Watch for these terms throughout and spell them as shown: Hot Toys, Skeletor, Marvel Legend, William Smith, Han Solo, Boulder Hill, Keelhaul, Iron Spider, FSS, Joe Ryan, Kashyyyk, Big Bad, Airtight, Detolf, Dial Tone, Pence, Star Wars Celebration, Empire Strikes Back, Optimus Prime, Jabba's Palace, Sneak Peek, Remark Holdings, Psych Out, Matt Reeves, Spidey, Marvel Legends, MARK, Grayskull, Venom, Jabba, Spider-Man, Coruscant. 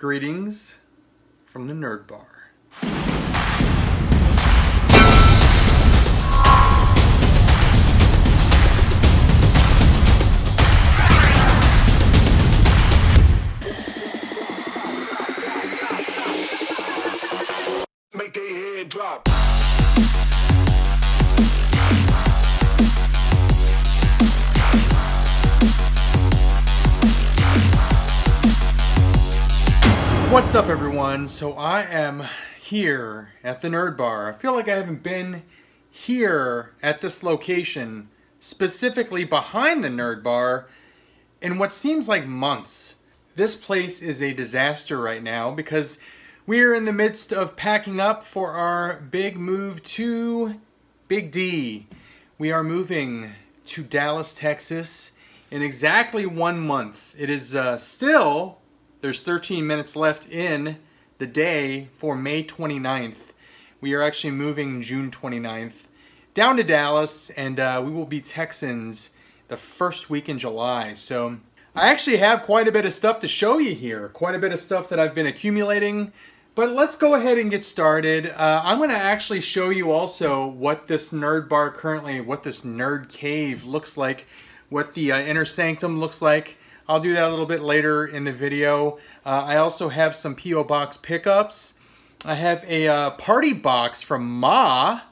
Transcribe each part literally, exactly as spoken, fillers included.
Greetings from the Nerd Bar. What's up, everyone? So I am here at the Nerd Bar. I feel like I haven't been here at this location, specifically behind the Nerd Bar, in what seems like months. This place is a disaster right now because we're in the midst of packing up for our big move to Big D. We are moving to Dallas, Texas in exactly one month. It is uh, still... There's thirteen minutes left in the day for May twenty-ninth. We are actually moving June twenty-ninth down to Dallas, and uh, we will be Texans the first week in July. So I actually have quite a bit of stuff to show you here, quite a bit of stuff that I've been accumulating. But let's go ahead and get started. Uh, I'm going to actually show you also what this nerd bar currently, what this nerd cave looks like, what the uh, inner sanctum looks like. I'll do that a little bit later in the video. Uh, I also have some P O Box pickups. I have a uh, party box from Ma.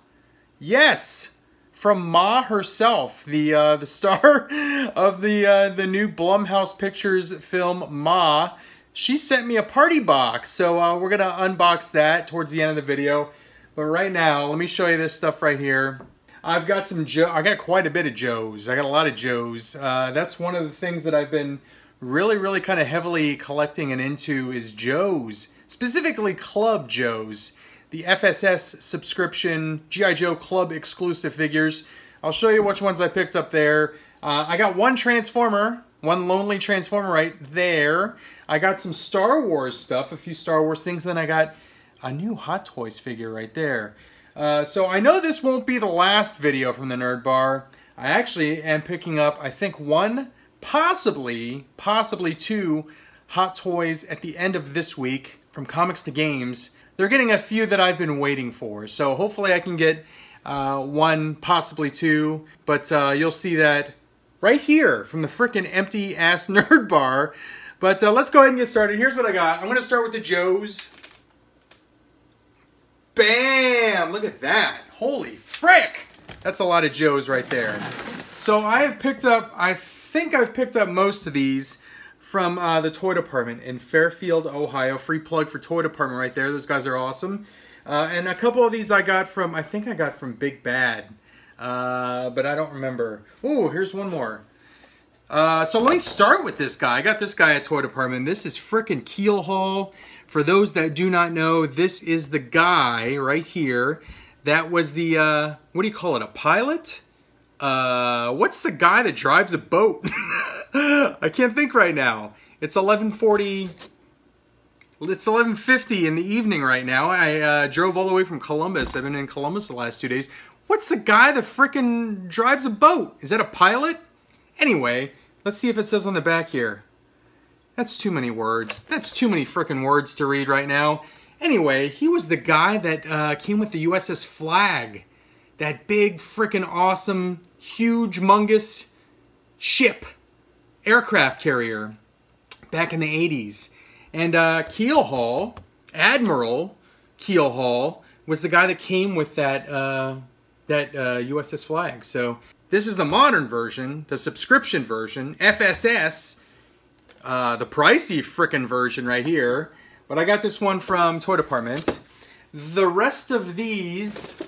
Yes, from Ma herself, the uh, the star of the uh, the new Blumhouse Pictures film Ma. She sent me a party box, so uh, we're gonna unbox that towards the end of the video. But right now, let me show you this stuff right here. I've got some Joe. I got quite a bit of Joes. I got a lot of Joes. Uh, that's one of the things that I've been really, really kind of heavily collecting and into is Joes, specifically Club Joes, the F S S subscription G I Joe Club exclusive figures. I'll show you which ones I picked up there. Uh, I got one Transformer, one lonely Transformer right there. I got some Star Wars stuff, a few Star Wars things. Then I got a new Hot Toys figure right there. Uh, so I know this won't be the last video from the Nerd Bar. I actually am picking up, I think, one, possibly, possibly two Hot Toys at the end of this week from Comics to Games. They're getting a few that I've been waiting for, so hopefully I can get uh, one, possibly two, but uh, you'll see that right here from the frickin' empty-ass Nerd Bar. But uh, let's go ahead and get started. Here's what I got. I'm going to start with the Joes. Bam! Look at that. Holy frick! That's a lot of Joes right there. So I have picked up, I think I've picked up most of these from uh, the Toy Department in Fairfield, Ohio. Free plug for Toy Department right there. Those guys are awesome. Uh, and a couple of these I got from, I think I got from Big Bad. Uh, but I don't remember. Ooh, here's one more. Uh, so let me start with this guy. I got this guy at Toy Department. This is frickin' Keelhaul. For those that do not know, this is the guy right here that was the, uh, what do you call it, a pilot? Uh, what's the guy that drives a boat? I can't think right now. It's eleven forty, it's eleven fifty in the evening right now. I uh, drove all the way from Columbus. I've been in Columbus the last two days. What's the guy that frickin' drives a boat? Is that a pilot? Anyway, let's see if it says on the back here. That's too many words. That's too many frickin' words to read right now. Anyway, he was the guy that uh, came with the U S S Flagg. That big, frickin' awesome, huge, humongous ship, aircraft carrier, back in the eighties. And uh, Keelhaul, Admiral Keelhaul, was the guy that came with that, uh, that uh, U S S Flagg. So this is the modern version, the subscription version, F S S. Uh, the pricey frickin' version right here. But I got this one from Toy Department. The rest of these,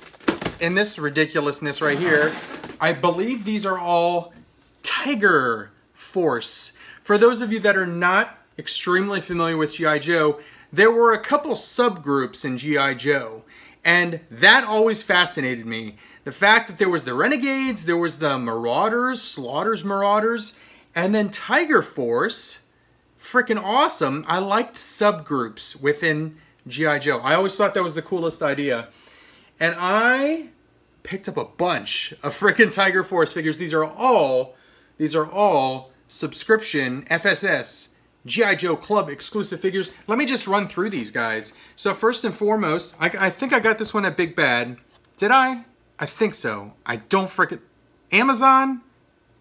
in this ridiculousness right here, I believe these are all Tiger Force. For those of you that are not extremely familiar with G I Joe, there were a couple subgroups in G I Joe. And that always fascinated me. The fact that there was the Renegades, there was the Marauders, Slaughter's Marauders, and then Tiger Force, freaking awesome. I liked subgroups within G I Joe. I always thought that was the coolest idea. And I picked up a bunch of freaking Tiger Force figures. These are all, these are all subscription F S S G I. Joe Club exclusive figures. Let me just run through these guys. So first and foremost, I, I think I got this one at Big Bad. Did I? I think so. I don't frickin'... Amazon?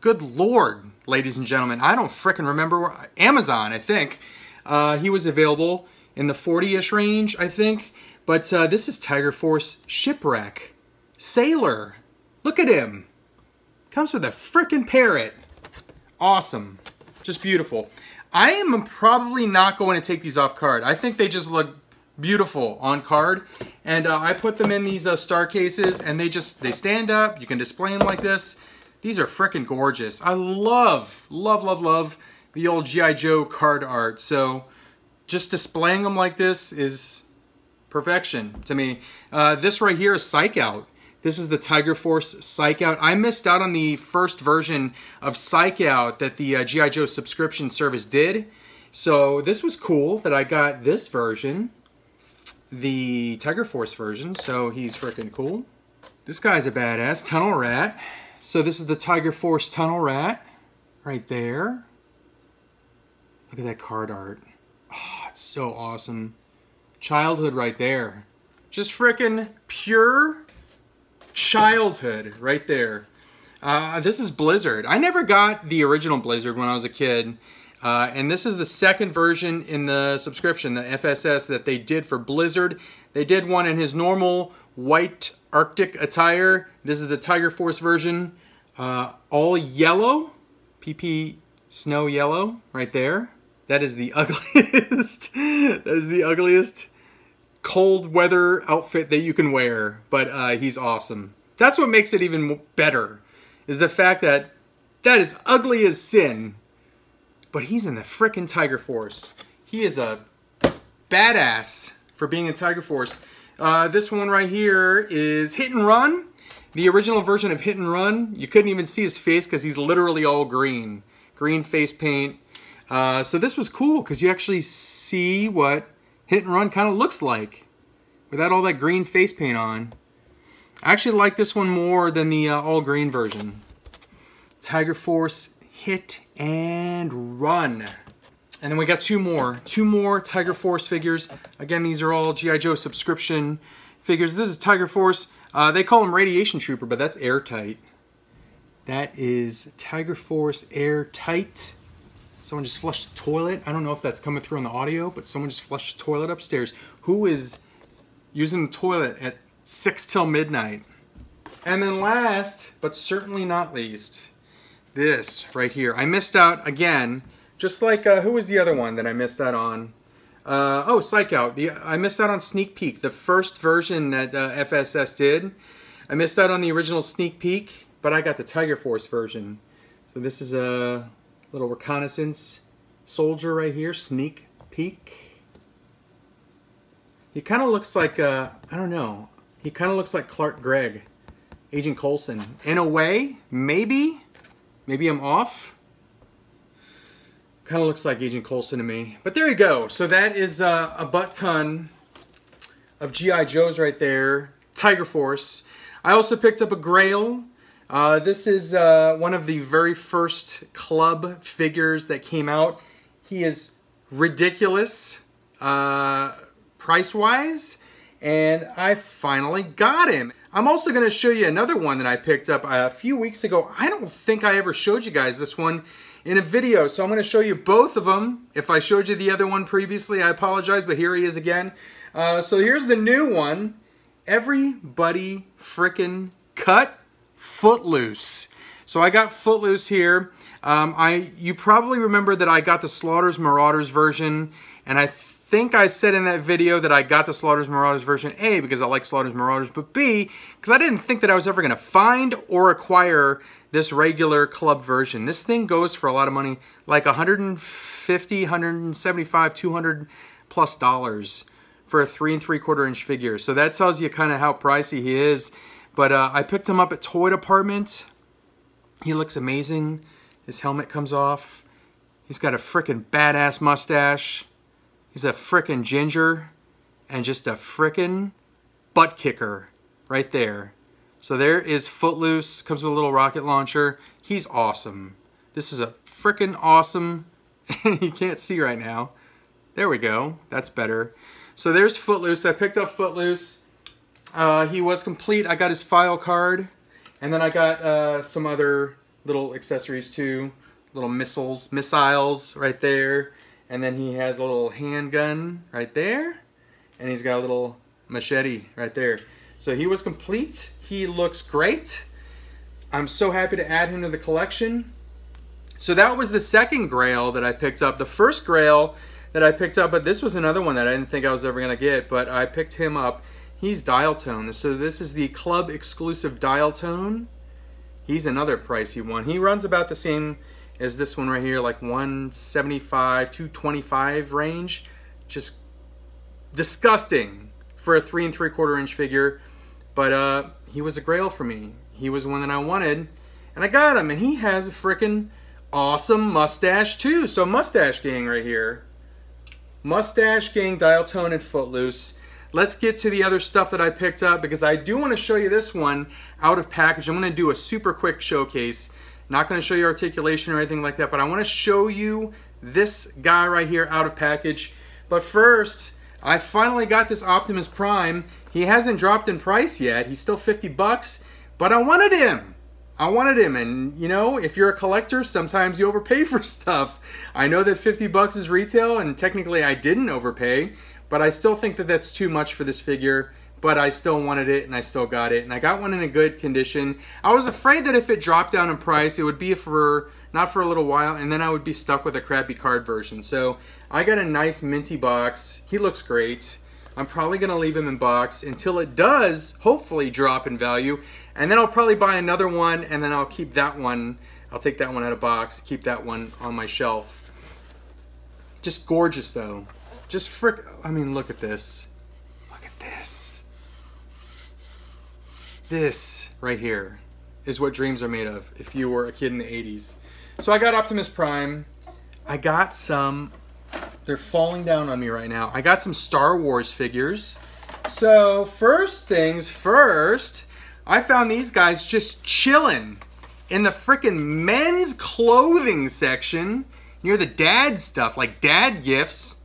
Good lord, ladies and gentlemen. I don't frickin' remember where... Amazon, I think. Uh, he was available in the forty-ish range, I think. But uh, this is Tiger Force Shipwreck. Sailor. Look at him. Comes with a frickin' parrot. Awesome. Just beautiful. I am probably not going to take these off card. I think they just look beautiful on card. And uh, I put them in these uh, star cases, and they just, they stand up. You can display them like this. These are frickin' gorgeous. I love, love, love, love the old G I. Joe card art. So just displaying them like this is perfection to me. Uh, this right here is Psych Out. This is the Tiger Force Psych Out. I missed out on the first version of Psych Out that the uh, G I. Joe subscription service did. So this was cool that I got this version, the Tiger Force version. So he's freaking cool. This guy's a badass. Tunnel Rat. So this is the Tiger Force Tunnel Rat right there. Look at that card art. Oh, it's so awesome. Childhood right there. Just freaking pure... childhood right there. Uh, this is Blizzard. I never got the original Blizzard when I was a kid. Uh, and this is the second version in the subscription, the F S S, that they did for Blizzard. They did one in his normal white Arctic attire. This is the Tiger Force version. Uh, all yellow. P P Snow Yellow right there. That is the ugliest. That is the ugliest cold weather outfit that you can wear, but uh, he's awesome. That's what makes it even better, is the fact that that is ugly as sin, but he's in the frickin' Tiger Force. He is a badass for being in Tiger Force. Uh, this one right here is Hit and Run, the original version of Hit and Run. You couldn't even see his face because he's literally all green, green face paint. Uh, so this was cool because you actually see what Hit and Run kind of looks like without all that green face paint on. I actually like this one more than the uh, all green version. Tiger Force Hit and Run. And then we got two more. Two more Tiger Force figures. Again, these are all G I. Joe subscription figures. This is Tiger Force. Uh, they call him Radiation Trooper, but that's Airtight. That is Tiger Force Airtight. Someone just flushed the toilet. I don't know if that's coming through on the audio, but someone just flushed the toilet upstairs. Who is using the toilet at six till midnight? And then last, but certainly not least, this right here. I missed out again, just like, uh, who was the other one that I missed out on? Uh, oh, Psych Out. The, I missed out on Sneak Peek, the first version that uh, F S S did. I missed out on the original Sneak Peek, but I got the Tiger Force version. So this is a... Uh, little reconnaissance soldier right here, Sneak Peek. He kind of looks like, uh, I don't know, he kind of looks like Clark Gregg, Agent Coulson. In a way, maybe, maybe I'm off. Kind of looks like Agent Coulson to me. But there you go. So that is uh, a butt ton of G I. Joes right there. Tiger Force. I also picked up a Grail. Uh, this is uh, one of the very first club figures that came out. He is ridiculous uh, price-wise, and I finally got him. I'm also going to show you another one that I picked up a few weeks ago. I don't think I ever showed you guys this one in a video, so I'm going to show you both of them. If I showed you the other one previously, I apologize, but here he is again. Uh, so here's the new one. Everybody frickin' cut. Footloose. So I got Footloose here. Um, I you probably remember that I got the Slaughter's Marauders version, and I think I said in that video that I got the Slaughter's Marauders version, A, because I like Slaughter's Marauders, but B, because I didn't think that I was ever going to find or acquire this regular club version. This thing goes for a lot of money, like one hundred fifty, one hundred seventy-five, two hundred plus dollars for a three and three quarter inch figure. So that tells you kind of how pricey he is. But uh, I picked him up at Toy Department. He looks amazing. His helmet comes off. He's got a frickin' badass mustache. He's a frickin' ginger. And just a frickin' butt kicker right there. So there is Footloose. Comes with a little rocket launcher. He's awesome. This is a frickin' awesome You can't see right now. There we go. That's better. So there's Footloose. I picked up Footloose. Uh, he was complete. I got his file card. And then I got uh, some other little accessories too. Little missiles, missiles right there. And then he has a little handgun right there. And he's got a little machete right there. So he was complete. He looks great. I'm so happy to add him to the collection. So that was the second Grail that I picked up. The first Grail that I picked up, but this was another one that I didn't think I was ever gonna get, but I picked him up. He's Dial Tone. So this is the club exclusive Dial Tone. He's another pricey one. He runs about the same as this one right here, like one seventy-five, two twenty-five range. Just disgusting for a three and three quarter inch figure. But uh, he was a grail for me. He was one that I wanted, and I got him. And he has a freaking awesome mustache too. So mustache gang right here. Mustache gang, Dial Tone, and Footloose. Let's get to the other stuff that I picked up, because I do want to show you this one out of package. I'm going to do a super quick showcase. Not going to show you articulation or anything like that, but I want to show you this guy right here out of package. But first, I finally got this Optimus Prime. He hasn't dropped in price yet. He's still fifty bucks, but I wanted him. I wanted him, and you know, if you're a collector, sometimes you overpay for stuff. I know that fifty bucks is retail, and technically I didn't overpay, but I still think that that's too much for this figure, but I still wanted it, and I still got it, and I got one in a good condition. I was afraid that if it dropped down in price, it would be for, not for a little while, and then I would be stuck with a crappy card version. So I got a nice minty box. He looks great. I'm probably gonna leave him in box until it does, hopefully, drop in value, and then I'll probably buy another one, and then I'll keep that one. I'll take that one out of box, keep that one on my shelf. Just gorgeous, though. Just frick, I mean, look at this. Look at this. This right here is what dreams are made of if you were a kid in the eighties. So I got Optimus Prime. I got some, they're falling down on me right now. I got some Star Wars figures. So first things first, I found these guys just chilling in the frickin' men's clothing section near the dad stuff, like dad gifts.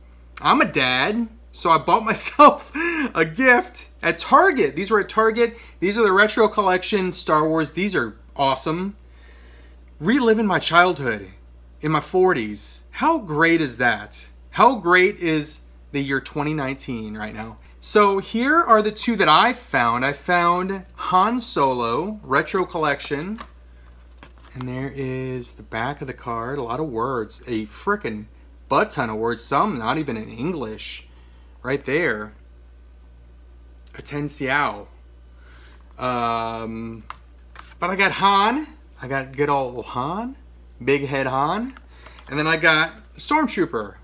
I'm a dad, so I bought myself a gift at Target. These were at Target. These are the Retro Collection Star Wars. These are awesome. Reliving my childhood in my forties. How great is that? How great is the year twenty nineteen right now? So here are the two that I found. I found Han Solo, Retro Collection. And there is the back of the card. A lot of words. A frickin' butt ton of words, some not even in English, right there. Atencio. Um, but I got Han, I got good old Han, big head Han, and then I got Stormtrooper.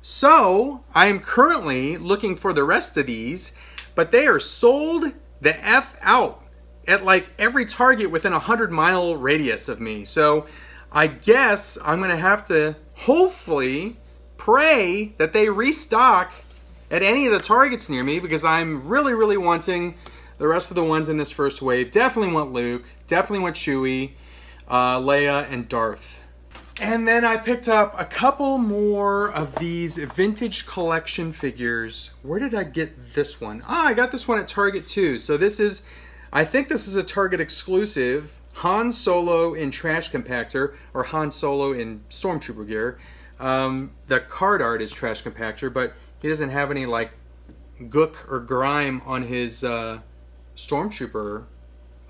So I am currently looking for the rest of these, but they are sold the F out at like every Target within a hundred mile radius of me. So I guess I'm gonna have to hopefully pray that they restock at any of the Targets near me, because I'm really, really wanting the rest of the ones in this first wave. Definitely want Luke, definitely want Chewie, uh, Leia, and Darth. And then I picked up a couple more of these vintage collection figures. Where did I get this one? Ah, I got this one at Target too. So this is, I think this is a Target exclusive. Han Solo in Trash Compactor, or Han Solo in Stormtrooper gear. Um, the card art is Trash Compactor, but he doesn't have any like gook or grime on his uh, Stormtrooper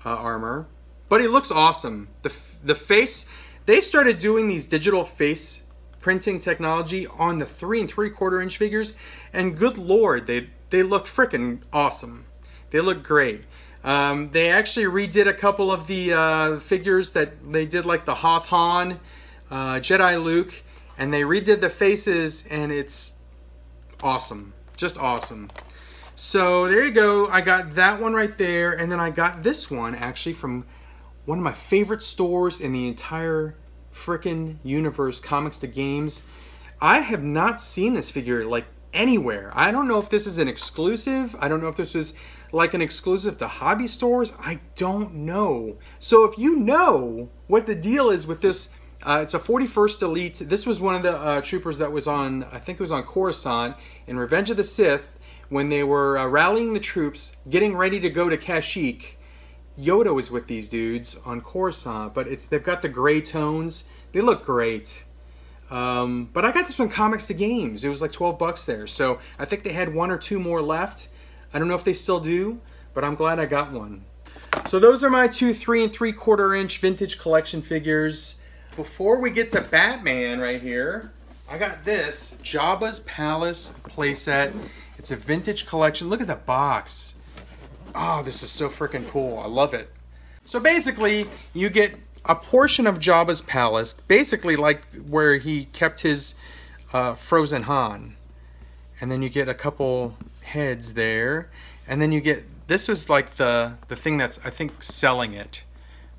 uh, armor. But he looks awesome. The, the face, they started doing these digital face printing technology on the three and three quarter inch figures, and good lord, they, they look frickin' awesome. They look great. Um, they actually redid a couple of the uh, figures that they did, like the Hoth Han, uh, Jedi Luke, and they redid the faces, and it's awesome. Just awesome. So there you go. I got that one right there, and then I got this one actually from one of my favorite stores in the entire frickin' universe, comics to games. I have not seen this figure like anywhere. I don't know if this is an exclusive. I don't know if this was like an exclusive to hobby stores. I don't know. So if you know what the deal is with this Uh, it's a forty-first Elite. This was one of the uh, troopers that was on, I think it was on Coruscant, in Revenge of the Sith, when they were uh, rallying the troops, getting ready to go to Kashyyyk. Yoda was with these dudes on Coruscant, but it's they've got the gray tones. They look great. Um, but I got this one Comics to Games. It was like twelve bucks there. So I think they had one or two more left. I don't know if they still do, but I'm glad I got one. So those are my two three and three quarter inch vintage collection figures. Before we get to Batman right here, I got this Jabba's Palace playset. It's a vintage collection. Look at the box. Oh, this is so freaking cool. I love it. So basically, you get a portion of Jabba's palace, basically like where he kept his uh, frozen Han. And then you get a couple heads there. And then you get, this is like the, the thing that's, I think, selling it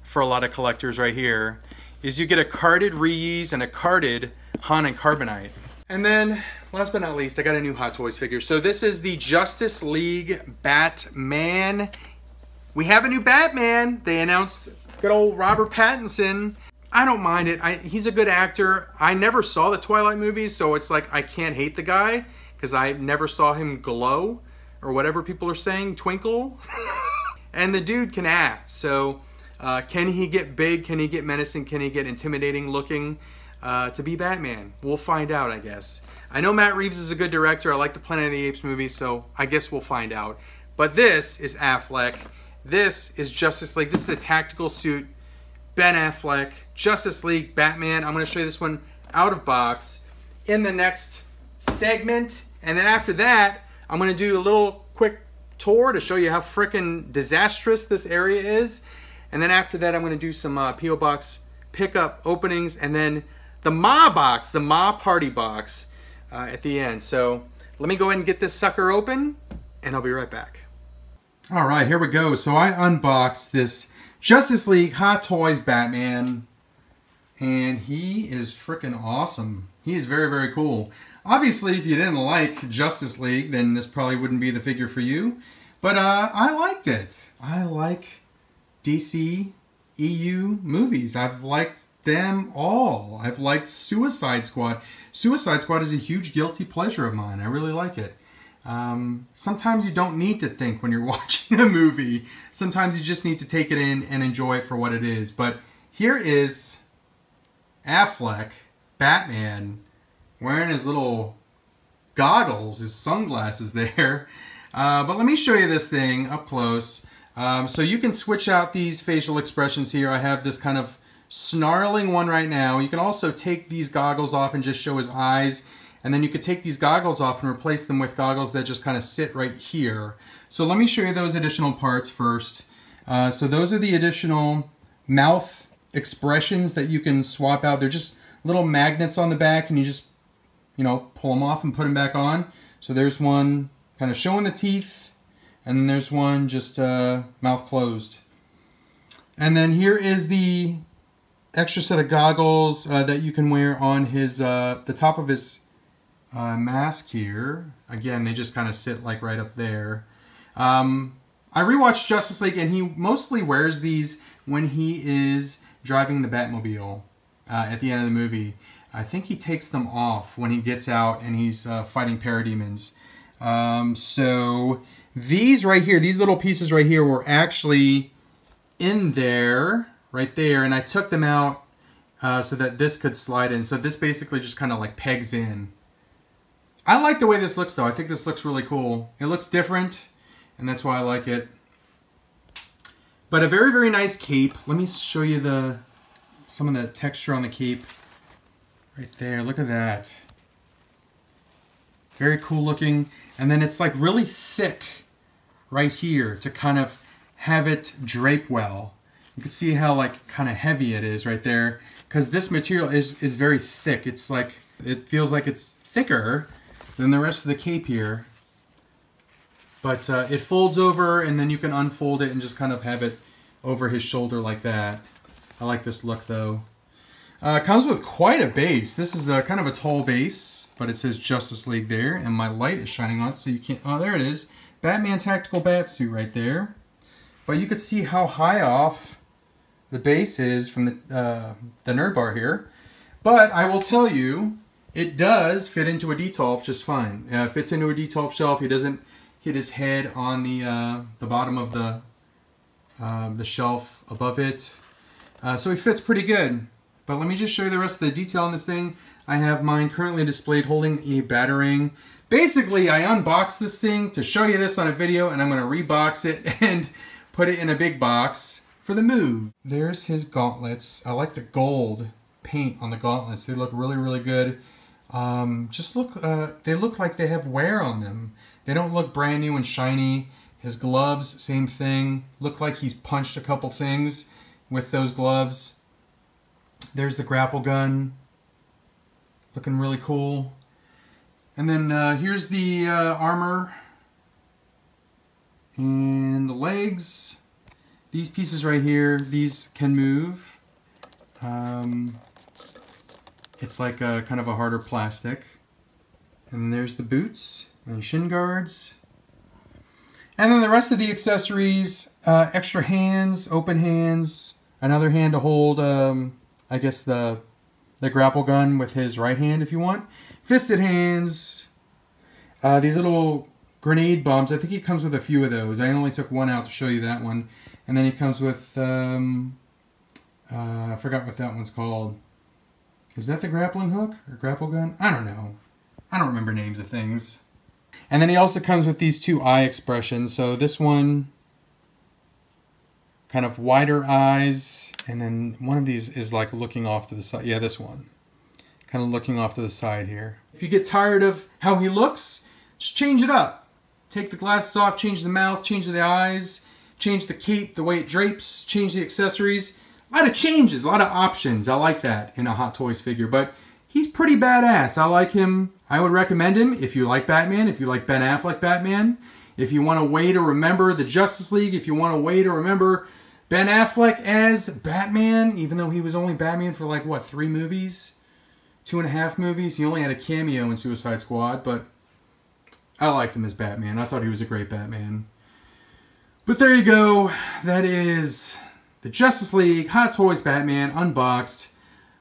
for a lot of collectors right here, is you get a carded Reese and a carded Han and Carbonite. And then, last but not least, I got a new Hot Toys figure. So this is the Justice League Batman. We have a new Batman. They announced good old Robert Pattinson. I don't mind it. I, he's a good actor. I never saw the Twilight movies, so it's like I can't hate the guy because I never saw him glow or whatever people are saying, twinkle. And the dude can act. So uh, can he get big? Can he get menacing? Can he get intimidating looking? Uh, to be Batman. We'll find out, I guess. I know Matt Reeves is a good director. I like the Planet of the Apes movies, so I guess we'll find out. But this is Affleck. This is Justice League. This is the tactical suit. Ben Affleck, Justice League, Batman. I'm going to show you this one out of box in the next segment. And then after that, I'm going to do a little quick tour to show you how freaking disastrous this area is. And then after that, I'm going to do some uh, P O Box pickup openings, and then the Ma box, the Ma party box uh, at the end. So let me go ahead and get this sucker open and I'll be right back. All right, here we go. So I unboxed this Justice League Hot Toys Batman, and he is freaking awesome. He is very, very cool. Obviously, if you didn't like Justice League, then this probably wouldn't be the figure for you. But uh, I liked it. I like D C E U movies. I've liked them all. I've liked Suicide Squad. Suicide Squad is a huge guilty pleasure of mine. I really like it. Um, sometimes you don't need to think when you're watching a movie. Sometimes you just need to take it in and enjoy it for what it is. But here is Affleck, Batman, wearing his little goggles, his sunglasses there. Uh, but let me show you this thing up close. Um, so you can switch out these facial expressions here. I have this kind of snarling one right now. You can also take these goggles off and just show his eyes, and then you could take these goggles off and replace them with goggles that just kind of sit right here. So let me show you those additional parts first. Uh, so those are the additional mouth expressions that you can swap out. They're just little magnets on the back, and you just, you know, pull them off and put them back on. So there's one kind of showing the teeth, and then there's one just uh, mouth closed. And then here is the extra set of goggles uh, that you can wear on his uh, the top of his uh, mask here. Again, they just kind of sit like right up there. Um, I rewatched Justice League, and he mostly wears these when he is driving the Batmobile uh, at the end of the movie. I think he takes them off when he gets out and he's uh, fighting parademons. Um, so these right here, these little pieces right here were actually in there. Right there, and I took them out uh, so that this could slide in. So this basically just kind of like pegs in. I like the way this looks though. I think this looks really cool. It looks different, and that's why I like it. But a very, very nice cape. Let me show you the some of the texture on the cape. Right there, look at that. Very cool looking. And then it's like really thick right here to kind of have it drape well. You can see how like kind of heavy it is right there, because this material is, is very thick. It's like, it feels like it's thicker than the rest of the cape here. But uh, it folds over, and then you can unfold it and just kind of have it over his shoulder like that. I like this look though. Uh, it comes with quite a base. This is a, kind of a tall base, but it says Justice League there, and my light is shining on it so you can't, oh there it is. Batman Tactical Batsuit right there. But you could see how high off the base is from the, uh, the nerd bar here. But I will tell you, it does fit into a Detolf just fine. Uh, fits into a Detolf shelf. He doesn't hit his head on the uh, the bottom of the uh, the shelf above it. Uh, so he fits pretty good. But let me just show you the rest of the detail on this thing. I have mine currently displayed holding a batarang. Basically, I unboxed this thing to show you this on a video, and I'm going to rebox it and put it in a big box for the move. There's his gauntlets. I like the gold paint on the gauntlets. They look really, really good. Um, just look, uh, they look like they have wear on them. They don't look brand new and shiny. His gloves, same thing. Look like he's punched a couple things with those gloves. There's the grapple gun, looking really cool. And then uh, here's the uh, armor and the legs. These pieces right here, these can move. Um, it's like a kind of a harder plastic. And there's the boots and shin guards. And then the rest of the accessories, uh, extra hands, open hands, another hand to hold um, I guess the the grapple gun with his right hand if you want. Fisted hands. Uh, these little grenade bombs. I think he comes with a few of those. I only took one out to show you that one. And then he comes with, um, uh, I forgot what that one's called. Is that the grappling hook or grapple gun? I don't know. I don't remember names of things. And then he also comes with these two eye expressions. So this one, kind of wider eyes, and then one of these is like looking off to the side. Yeah, this one. Kind of looking off to the side here. If you get tired of how he looks, just change it up. Take the glasses off, change the mouth, change the eyes, change the cape, the way it drapes, change the accessories. A lot of changes, a lot of options. I like that in a Hot Toys figure, but he's pretty badass. I like him. I would recommend him if you like Batman, if you like Ben Affleck Batman. If you want a way to remember the Justice League, if you want a way to remember Ben Affleck as Batman, even though he was only Batman for like, what, three movies? Two and a half movies? He only had a cameo in Suicide Squad, but I liked him as Batman. I thought he was a great Batman. But there you go. That is the Justice League Hot Toys Batman Unboxed.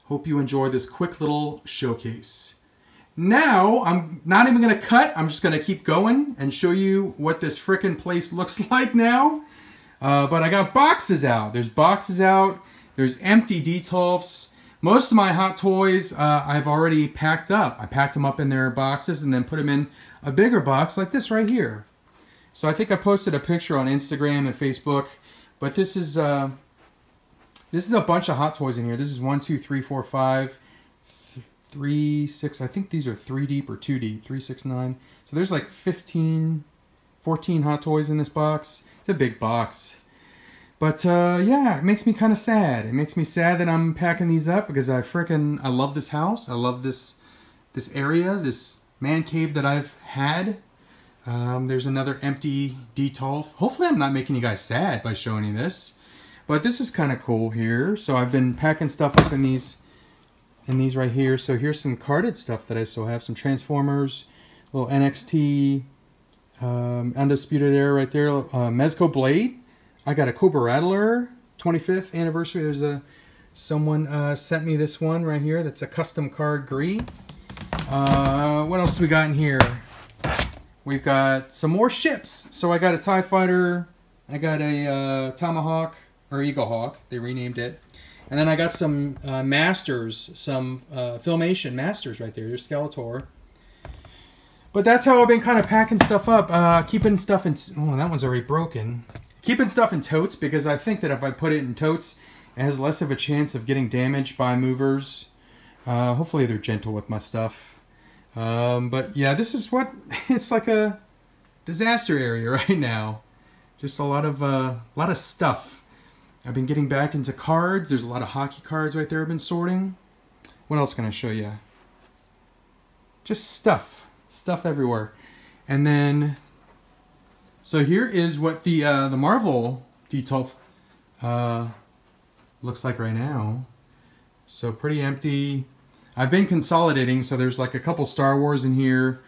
Hope you enjoyed this quick little showcase. Now, I'm not even going to cut. I'm just going to keep going and show you what this frickin' place looks like now. Uh, but I got boxes out. There's boxes out. There's empty Detolfs. Most of my Hot Toys uh, I've already packed up. I packed them up in their boxes and then put them in a bigger box like this right here. So I think I posted a picture on Instagram and Facebook. But this is, uh, this is a bunch of Hot Toys in here. This is one, two, three, four, five. Three, six, I think these are three deep or two deep, three, six, nine. So there's like fifteen, fourteen Hot Toys in this box. It's a big box. But uh, yeah, it makes me kind of sad. It makes me sad that I'm packing these up because I frickin', I love this house. I love this this area, this man cave that I've had. Um, there's another empty Detolf. Hopefully I'm not making you guys sad by showing you this. But this is kind of cool here. So I've been packing stuff up in these And these right here. So here's some carded stuff that I still have. Some Transformers, little N X T, um, Undisputed Era right there. Uh, Mezco Blade. I got a Cobra Rattler, twenty-fifth anniversary. There's a someone uh, sent me this one right here. That's a custom card gree. Uh, what else do we got in here? We've got some more ships. So I got a TIE Fighter. I got a uh, Tomahawk or Eagle Hawk. They renamed it. And then I got some uh, Masters, some uh, Filmation Masters right there. There's Skeletor. But that's how I've been kind of packing stuff up, uh, keeping stuff in... Oh, that one's already broken. Keeping stuff in totes because I think that if I put it in totes, it has less of a chance of getting damaged by movers. Uh, hopefully they're gentle with my stuff. Um, but yeah, this is what... It's like a disaster area right now. Just a lot of, uh, lot of stuff. I've been getting back into cards. There's a lot of hockey cards right there I've been sorting. What else can I show you? Just stuff. Stuff everywhere. And then, so here is what the uh, the Marvel Detolf uh, looks like right now. So pretty empty. I've been consolidating, so there's like a couple Star Wars in here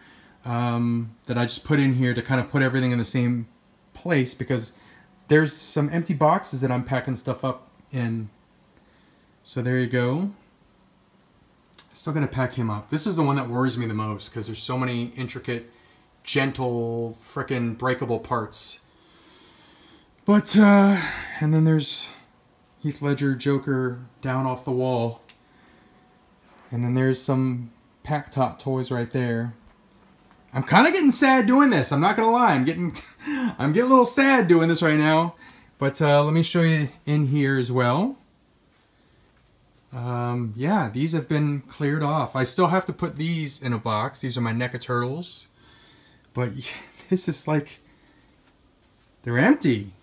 um, that I just put in here to kind of put everything in the same place because there's some empty boxes that I'm packing stuff up And so there you go. Still got to pack him up. This is the one that worries me the most because there's so many intricate, gentle, frickin' breakable parts. But, uh, and then there's Heath Ledger Joker down off the wall. And then there's some pack top toys right there. I'm kind of getting sad doing this. I'm not going to lie. I'm getting, I'm getting a little sad doing this right now. But uh, let me show you in here as well. Um, yeah, these have been cleared off. I still have to put these in a box. These are my NECA Turtles. But yeah, this is like, they're empty.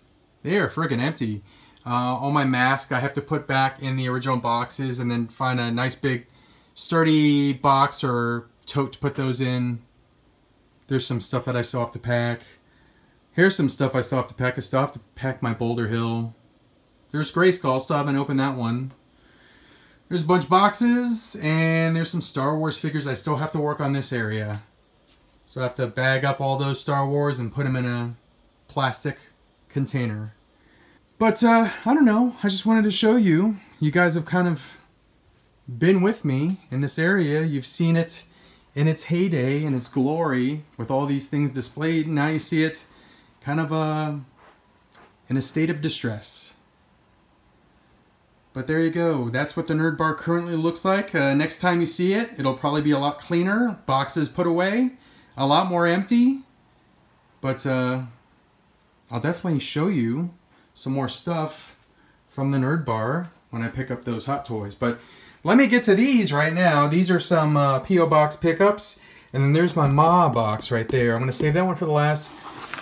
They are friggin' empty. Uh, all my masks I have to put back in the original boxes and then find a nice big sturdy box or tote to put those in. There's some stuff that I still have to pack. Here's some stuff I still have to pack. I still have to pack my Boulder Hill. There's Grayskull. Still haven't opened that one. There's a bunch of boxes, and there's some Star Wars figures. I still have to work on this area. So I have to bag up all those Star Wars and put them in a plastic container. But, uh, I don't know. I just wanted to show you. You guys have kind of been with me in this area. You've seen it in its heyday, in its glory, with all these things displayed. Now you see it kind of uh, in a state of distress. But there you go. That's what the Nerd Bar currently looks like. Uh, next time you see it, it'll probably be a lot cleaner. Boxes put away. A lot more empty. But uh, I'll definitely show you some more stuff from the Nerd Bar when I pick up those hot toys. But let me get to these right now. These are some uh, P O Box pickups. And then there's my Ma box right there. I'm going to save that one for the last.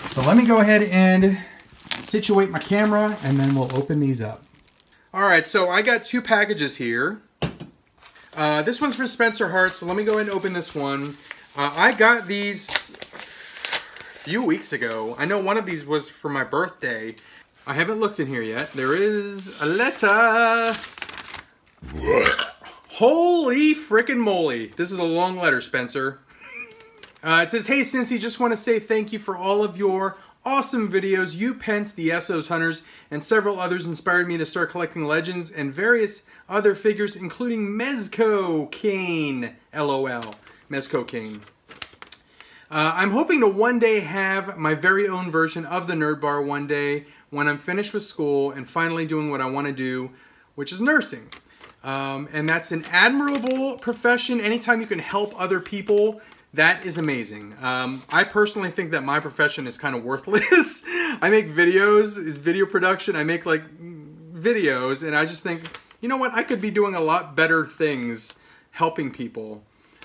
So let me go ahead and situate my camera and then we'll open these up. Alright, so I got two packages here. Uh, this one's for Spencer Hart, so let me go ahead and open this one. Uh, I got these a few weeks ago. I know one of these was for my birthday. I haven't looked in here yet. There is a letter. Holy frickin' moly. This is a long letter, Spencer. Uh, it says, "Hey Cincy, just want to say thank you for all of your awesome videos. You, Pence, the Essos Hunters, and several others inspired me to start collecting Legends and various other figures, including Mezco Kane, LOL. Mezco Kane. Uh, I'm hoping to one day have my very own version of the Nerd Bar one day when I'm finished with school and finally doing what I want to do, which is nursing. Um, and that's an admirable profession. Anytime you can help other people, that is amazing. Um, I personally think that my profession is kind of worthless. I make videos, it's video production. I make like videos and I just think, you know what? I could be doing a lot better things helping people.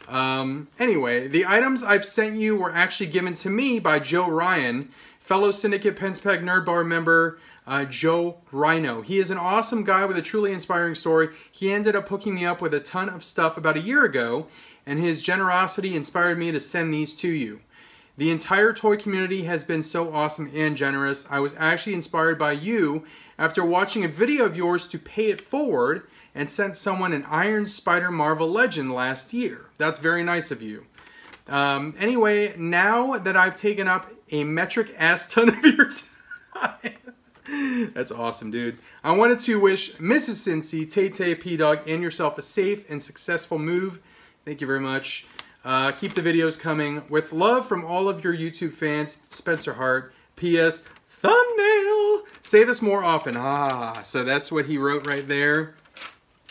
Um, anyway, the items I've sent you were actually given to me by Joe Ryan, fellow Syndicate Penspeg Nerd Bar member, uh, Joe Rhino. He is an awesome guy with a truly inspiring story. He ended up hooking me up with a ton of stuff about a year ago, and his generosity inspired me to send these to you. The entire toy community has been so awesome and generous. I was actually inspired by you after watching a video of yours to pay it forward and sent someone an Iron Spider Marvel Legend last year. That's very nice of you. Um, anyway, now that I've taken up a metric ass ton of your time, that's awesome, dude. I wanted to wish Missus Cincy, Tay Tay, P-Dog, and yourself a safe and successful move. Thank you very much. Uh, keep the videos coming. With love from all of your YouTube fans, Spencer Hart. P S. Thumbnail! Say this more often. Ah, so that's what he wrote right there.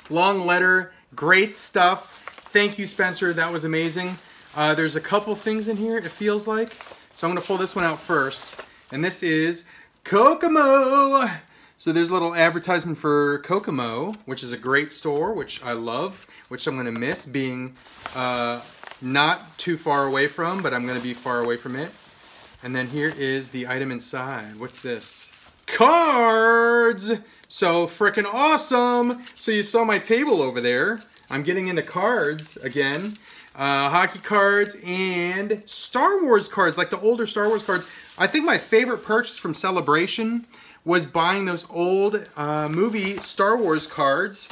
Long letter. Great stuff. Thank you, Spencer. That was amazing. Uh, there's a couple things in here, it feels like. So I'm going to pull this one out first. And this is Kokomo! So there's a little advertisement for Kokomo, which is a great store, which I love, which I'm going to miss being uh, not too far away from, but I'm going to be far away from it. And then here is the item inside. What's this? Cards! So frickin' awesome! So you saw my table over there. I'm getting into cards again. Uh, hockey cards and Star Wars cards, like the older Star Wars cards. I think my favorite purchase from Celebration was buying those old uh, movie Star Wars cards,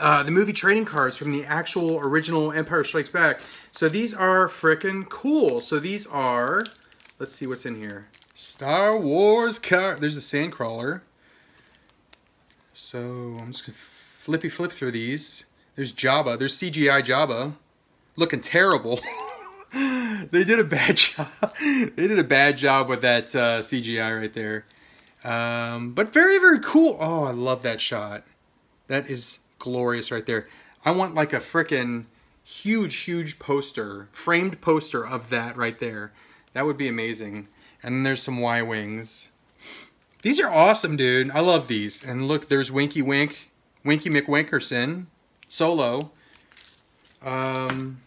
uh, the movie trading cards from the actual original Empire Strikes Back. So these are frickin' cool. So these are, let's see what's in here. Star Wars card. There's a Sandcrawler. So I'm just going to flippy flip through these. There's Jabba. There's C G I Jabba. Looking terrible. They did a bad job. They did a bad job with that uh, C G I right there. Um, but very, very cool. Oh, I love that shot. That is glorious right there. I want like a frickin' huge, huge poster, framed poster of that right there. That would be amazing. And then there's some Y-Wings. These are awesome, dude. I love these. And look, there's Winky Wink, Winky McWinkerson, Solo. Um,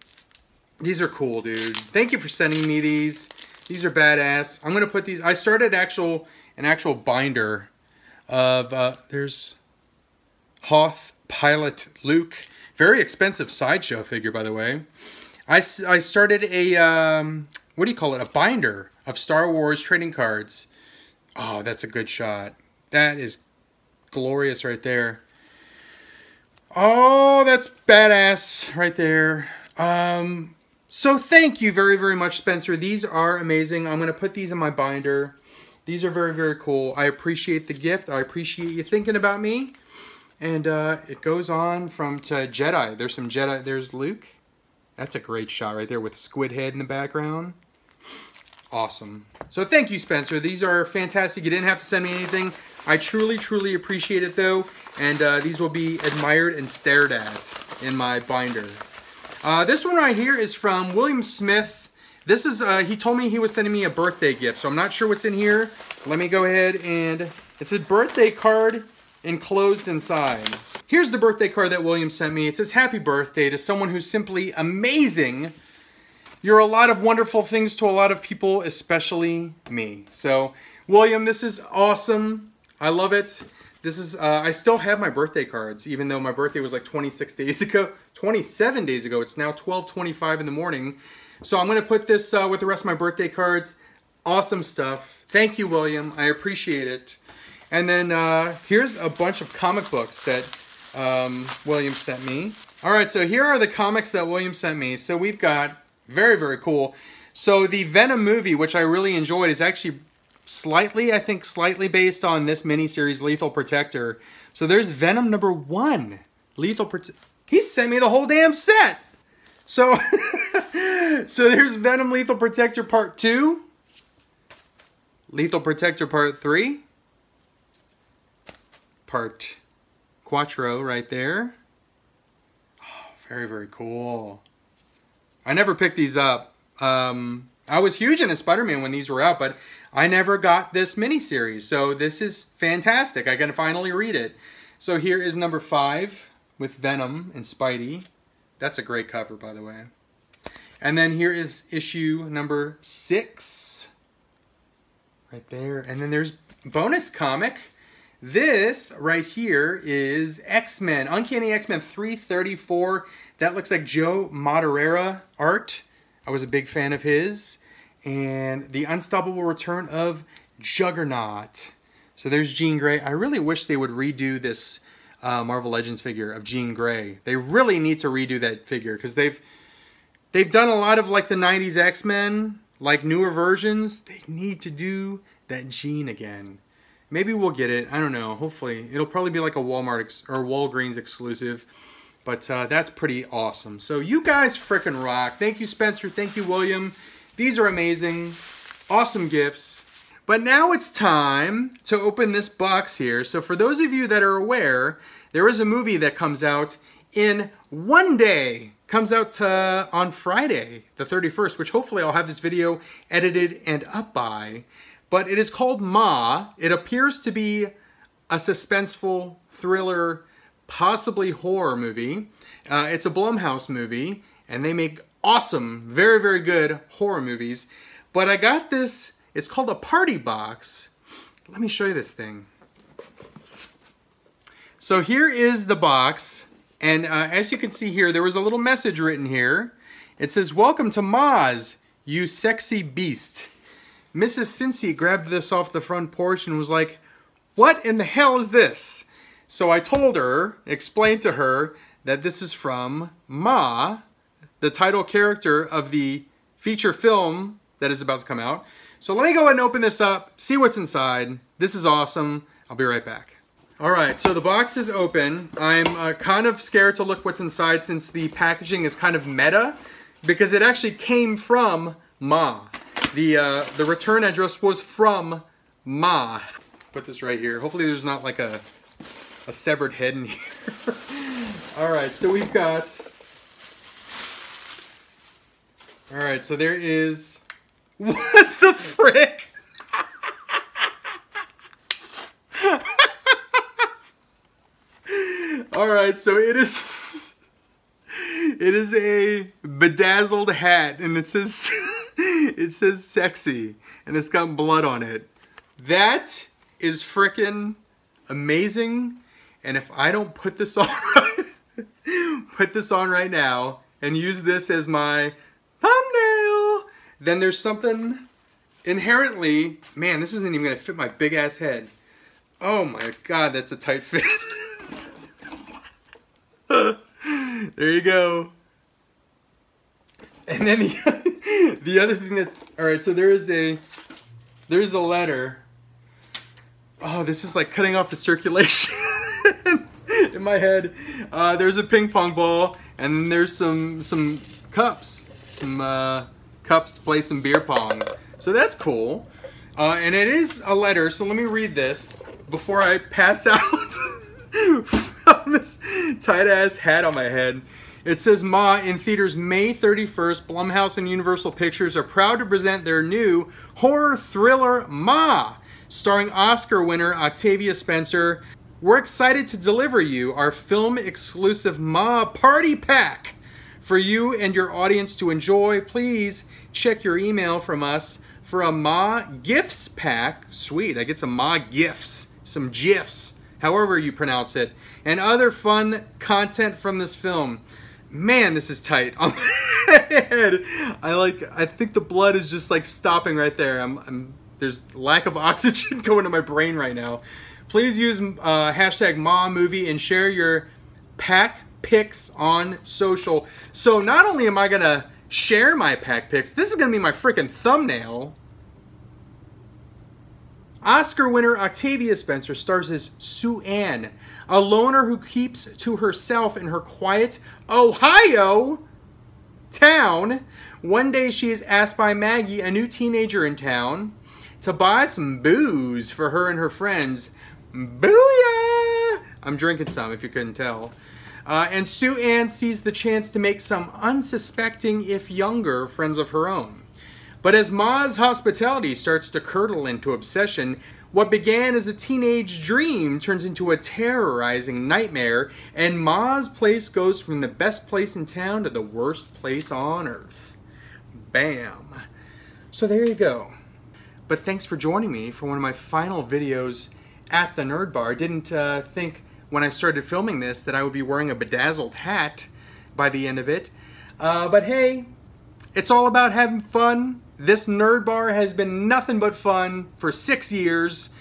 these are cool, dude. Thank you for sending me these. These are badass. I'm gonna put these. I started actual an actual binder of uh, there's Hoth Pilot Luke. Very expensive sideshow figure, by the way. I I started a um, what do you call it? A binder of Star Wars trading cards. Oh, that's a good shot. That is glorious right there. Oh, that's badass right there. Um, so thank you very, very much, Spencer. These are amazing. I'm going to put these in my binder. These are very, very cool. I appreciate the gift. I appreciate you thinking about me. And uh, it goes on from to Jedi. There's some Jedi. There's Luke. That's a great shot right there with Squid Head in the background. Awesome. So thank you, Spencer. These are fantastic. You didn't have to send me anything. I truly, truly appreciate it, though. And uh, these will be admired and stared at in my binder. Uh, this one right here is from William Smith. This is, uh, he told me he was sending me a birthday gift, so I'm not sure what's in here. Let me go ahead and, it's a birthday card enclosed inside. Here's the birthday card that William sent me. It says, happy birthday to someone who's simply amazing. You're a lot of wonderful things to a lot of people, especially me. So, William, this is awesome. I love it. This is, uh, I still have my birthday cards, even though my birthday was like twenty-six days ago, twenty-seven days ago. It's now twelve twenty-five in the morning. So I'm going to put this uh, with the rest of my birthday cards. Awesome stuff. Thank you, William. I appreciate it. And then uh, here's a bunch of comic books that um, William sent me. All right, so here are the comics that William sent me. So we've got... Very, very cool. So the Venom movie, which I really enjoyed, is actually slightly, I think, slightly based on this miniseries, Lethal Protector. So there's Venom number one. Lethal Protector. He sent me the whole damn set. So, so there's Venom Lethal Protector Part two. Lethal Protector Part three. Part Quattro right there. Oh, very, very cool. I never picked these up. Um, I was huge into Spider-Man when these were out, but I never got this miniseries. So this is fantastic. I can finally read it. So here is number five with Venom and Spidey. That's a great cover, by the way. And then here is issue number six. Right there. And then there's bonus comic. This right here is X-Men, Uncanny X-Men three thirty-four. That looks like Joe Madureira art. I was a big fan of his. And The Unstoppable Return of Juggernaut. So there's Jean Grey. I really wish they would redo this uh, Marvel Legends figure of Jean Grey. They really need to redo that figure because they've they've done a lot of like the nineties X-Men, like newer versions. They need to do that Jean again. Maybe we'll get it. I don't know. Hopefully. It'll probably be like a Walmart ex or Walgreens exclusive. But uh, that's pretty awesome. So you guys frickin' rock. Thank you, Spencer. Thank you, William. These are amazing. Awesome gifts. But now it's time to open this box here. So for those of you that are aware, there is a movie that comes out in one day. Comes out uh, on Friday, the thirty-first, which hopefully I'll have this video edited and up by. But it is called Ma. It appears to be a suspenseful thriller, possibly horror movie. Uh, it's a Blumhouse movie, and they make awesome, very, very good horror movies. But I got this, it's called a party box. Let me show you this thing. So here is the box, and uh, as you can see here, there was a little message written here. It says, welcome to Ma's, you sexy beast. Missus Cincy grabbed this off the front porch and was like, what in the hell is this? So I told her, explained to her, that this is from Ma, the title character of the feature film that is about to come out. So let me go ahead and open this up, see what's inside. This is awesome. I'll be right back. All right, so the box is open. I'm uh, kind of scared to look what's inside since the packaging is kind of meta, because it actually came from Ma. The, uh, the return address was from Ma. Put this right here. Hopefully there's not like a, a severed head in here. All right, so we've got... All right, so there is... What the frick? All right, so it is it is a bedazzled hat, and it says it says sexy, and it's got blood on it. That is frickin' amazing. And if I don't put this on put this on right now and use this as my thumbnail, then there's something inherently, man, this isn't even gonna fit my big ass head. Oh my God, that's a tight fit. There you go. And then the, the other thing that's, all right, so there is a, there is a letter. Oh, this is like cutting off the circulation in my head. Uh, there's a ping pong ball, and then there's some, some cups, some uh, cups to play some beer pong. So that's cool. Uh, and it is a letter, so let me read this before I pass out. This tight-ass hat on my head. It says, Ma, in theaters May thirty-first, Blumhouse and Universal Pictures are proud to present their new horror thriller, Ma, starring Oscar winner Octavia Spencer. We're excited to deliver you our film-exclusive Ma Party Pack for you and your audience to enjoy. Please check your email from us for a Ma Gifts Pack. Sweet, I get some Ma Gifts, some GIFs, however you pronounce it, and other fun content from this film. Man, this is tight on my head. I like, I think the blood is just like stopping right there. I'm, I'm there's lack of oxygen going to my brain right now. Please use uh, hashtag Ma Movie and share your pack pics on social. So not only am I gonna share my pack pics, this is gonna be my freaking thumbnail. Oscar winner Octavia Spencer stars as Sue Ann, a loner who keeps to herself in her quiet Ohio town. One day she is asked by Maggie, a new teenager in town, to buy some booze for her and her friends. Booyah! I'm drinking some, if you couldn't tell. Uh, and Sue Ann sees the chance to make some unsuspecting, if younger, friends of her own. But as Ma's hospitality starts to curdle into obsession, what began as a teenage dream turns into a terrorizing nightmare, and Ma's place goes from the best place in town to the worst place on earth. Bam. So there you go. But thanks for joining me for one of my final videos at the Nerd Bar. I didn't uh, think when I started filming this that I would be wearing a bedazzled hat by the end of it. Uh, but hey, it's all about having fun. This Nerd Bar has been nothing but fun for six years.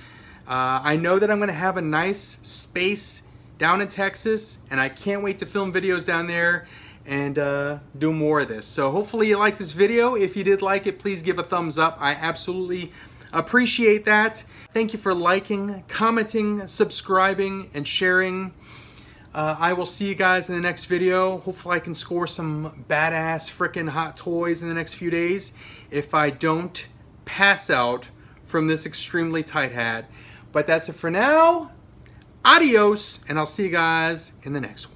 Uh, I know that I'm gonna have a nice space down in Texas, and I can't wait to film videos down there and uh, do more of this. So hopefully you like this video. If you did like it, please give a thumbs up. I absolutely appreciate that. Thank you for liking, commenting, subscribing, and sharing. Uh, I will see you guys in the next video. Hopefully I can score some badass frickin' hot toys in the next few days if I don't pass out from this extremely tight hat. But that's it for now. Adios, and I'll see you guys in the next one.